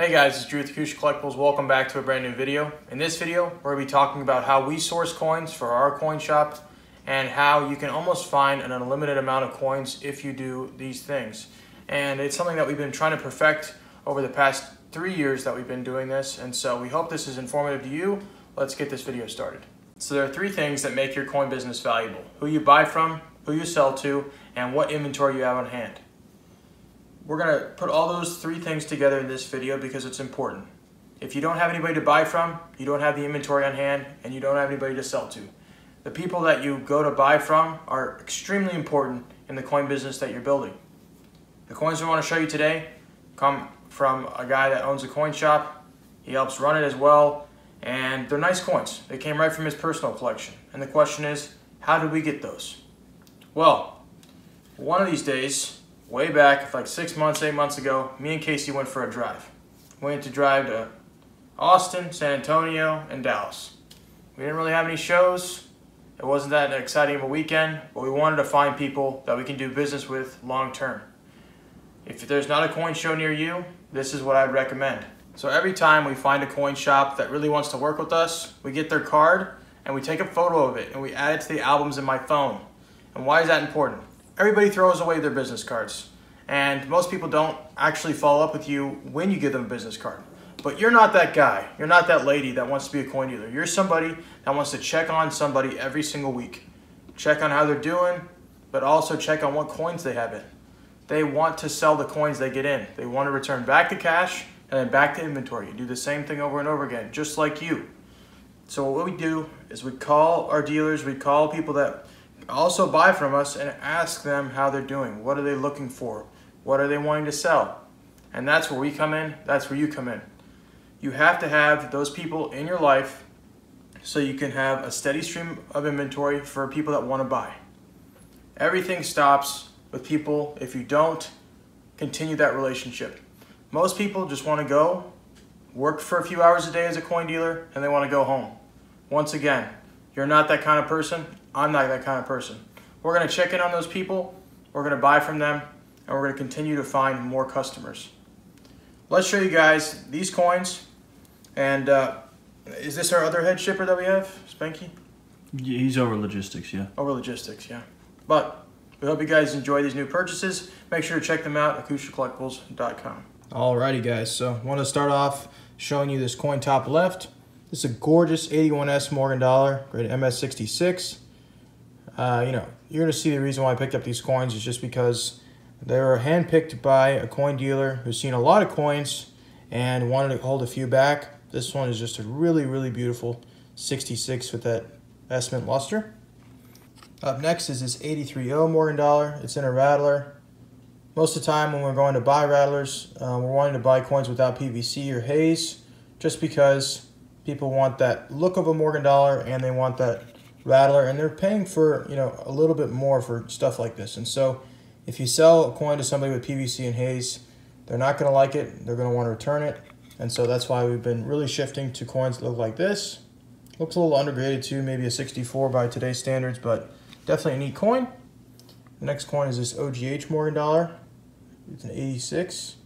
Hey guys, it's Drew with Acousha Collectibles. Welcome back to a brand new video. In this video, we're going to be talking about how we source coins for our coin shop and how you can almost find an unlimited amount of coins if you do these things. And it's something that we've been trying to perfect over the past 3 years that we've been doing this. And so we hope this is informative to you. Let's get this video started. So there are three things that make your coin business valuable: who you buy from, who you sell to, and what inventory you have on hand. We're going to put all those three things together in this video because it's important. If you don't have anybody to buy from, you don't have the inventory on hand, and you don't have anybody to sell to. The people that you go to buy from are extremely important in the coin business that you're building. The coins we want to show you today come from a guy that owns a coin shop. He helps run it as well, and they're nice coins. They came right from his personal collection. And the question is, how did we get those? Well, one of these days, way back, like 6 months, 8 months ago, me and Casey went for a drive. We went to drive to Austin, San Antonio, and Dallas. We didn't really have any shows. It wasn't that exciting of a weekend, but we wanted to find people that we can do business with long term. If there's not a coin show near you, this is what I'd recommend. So every time we find a coin shop that really wants to work with us, we get their card and we take a photo of it and we add it to the albums in my phone. And why is that important? Everybody throws away their business cards, and most people don't actually follow up with you when you give them a business card. But you're not that guy. You're not that lady that wants to be a coin dealer. You're somebody that wants to check on somebody every single week. Check on how they're doing, but also check on what coins they have in. They want to sell the coins they get in. They want to return back to cash and then back to inventory. You do the same thing over and over again, just like you. So what we do is we call our dealers, we call people that also buy from us and ask them how they're doing. What are they looking for? What are they wanting to sell? And that's where we come in. That's where you come in. You have to have those people in your life so you can have a steady stream of inventory for people that want to buy. Everything stops with people if you don't continue that relationship. Most people just want to go work for a few hours a day as a coin dealer and they want to go home. Once again, you're not that kind of person. I'm not that kind of person. We're going to check in on those people, we're going to buy from them, and we're going to continue to find more customers. Let's show you guys these coins. And is this our other head shipper that we have, Spanky? Yeah, he's over logistics, yeah. Over logistics, yeah. But we hope you guys enjoy these new purchases. Make sure to check them out, acoushacollectibles.com. Alrighty guys, so I want to start off showing you this coin top left. This is a gorgeous 81S Morgan Dollar, grade MS66. You're going to see the reason why I picked up these coins is just because they were handpicked by a coin dealer who's seen a lot of coins and wanted to hold a few back. This one is just a really, really beautiful 66 with that S mint luster. Up next is this 83.0 Morgan Dollar. It's in a rattler. Most of the time when we're going to buy rattlers, we're wanting to buy coins without PVC or haze just because people want that look of a Morgan Dollar and they want that rattler, and they're paying for, you know, a little bit more for stuff like this. And so if you sell a coin to somebody with PVC and haze, they're not going to like it. They're going to want to return it. And so that's why we've been really shifting to coins that look like this. Looks a little undergraded too, maybe a 64 by today's standards, but definitely a neat coin. The next coin is this OGH Morgan Dollar. It's an 86.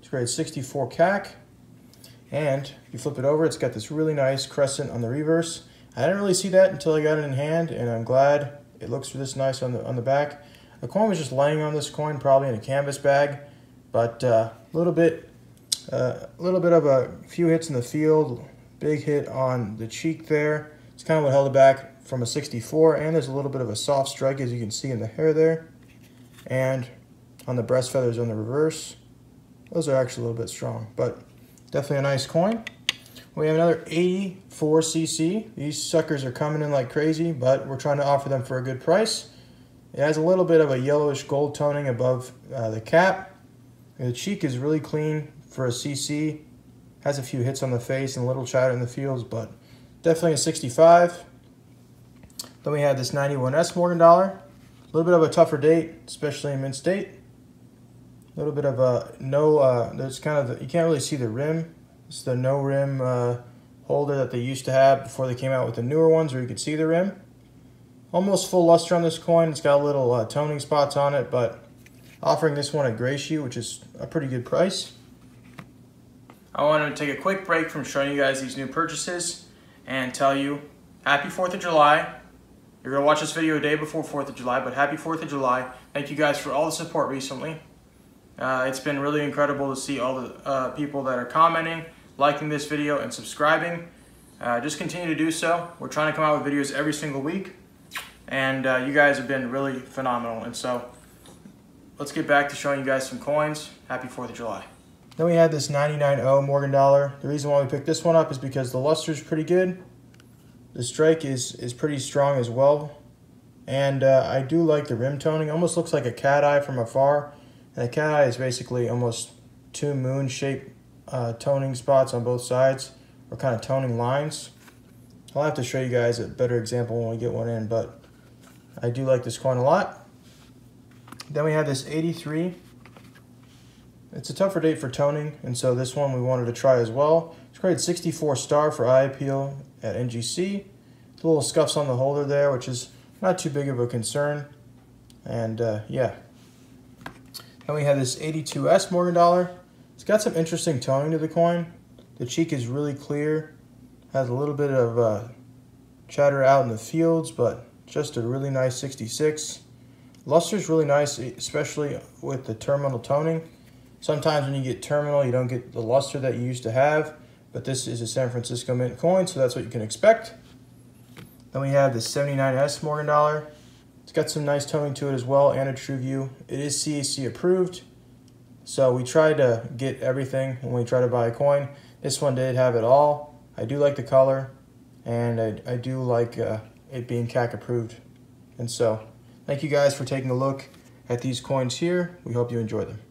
It's grade 64 CAC. And if you flip it over, it's got this really nice crescent on the reverse. I didn't really see that until I got it in hand, and I'm glad it looks this nice on the back. The coin was just laying on this coin, probably in a canvas bag, but a little bit of a few hits in the field, big hit on the cheek there. It's kind of what held it back from a 64, and there's a little bit of a soft strike as you can see in the hair there, and on the breast feathers on the reverse. Those are actually a little bit strong, but definitely a nice coin. We have another 84cc. These suckers are coming in like crazy, but we're trying to offer them for a good price. It has a little bit of a yellowish gold toning above the cap. And the cheek is really clean for a cc. Has a few hits on the face and a little chatter in the fields, but definitely a 65. Then we have this 91S Morgan Dollar. A little bit of a tougher date, especially in mint state. A little bit of a there's kind of you can't really see the rim. It's the no rim holder that they used to have before they came out with the newer ones where you could see the rim. Almost full luster on this coin. It's got little toning spots on it, but offering this one at Gracie, which is a pretty good price. I wanted to take a quick break from showing you guys these new purchases and tell you happy 4th of July. You're going to watch this video a day before 4th of July, but happy 4th of July. Thank you guys for all the support recently. It's been really incredible to see all the people that are commenting, liking this video, and subscribing. Just continue to do so. We're trying to come out with videos every single week, and you guys have been really phenomenal. And so let's get back to showing you guys some coins. Happy 4th of July. Then we had this 99.0 Morgan Dollar. The reason why we picked this one up is because the luster is pretty good. The strike is pretty strong as well. And I do like the rim toning. It almost looks like a cat eye from afar. And the cat eye is basically almost two moon-shaped toning spots on both sides, or kind of toning lines. I'll have to show you guys a better example when we get one in, but I do like this coin a lot. Then we have this 83. It's a tougher date for toning, and so this one we wanted to try as well. It's graded 64 star for eye appeal at NGC. The little scuffs on the holder there, which is not too big of a concern. And yeah. Then we have this 82S Morgan Dollar. It's got some interesting toning to the coin. The cheek is really clear, has a little bit of chatter out in the fields, but just a really nice 66. Luster's really nice, especially with the terminal toning. Sometimes when you get terminal, you don't get the luster that you used to have, but this is a San Francisco Mint coin, so that's what you can expect. Then we have the 79S Morgan Dollar. It's got some nice toning to it as well, and a TrueView. It is CAC approved, so we try to get everything when we try to buy a coin. This one did have it all. I do like the color, and I do like it being CAC approved. And so, thank you guys for taking a look at these coins here. We hope you enjoy them.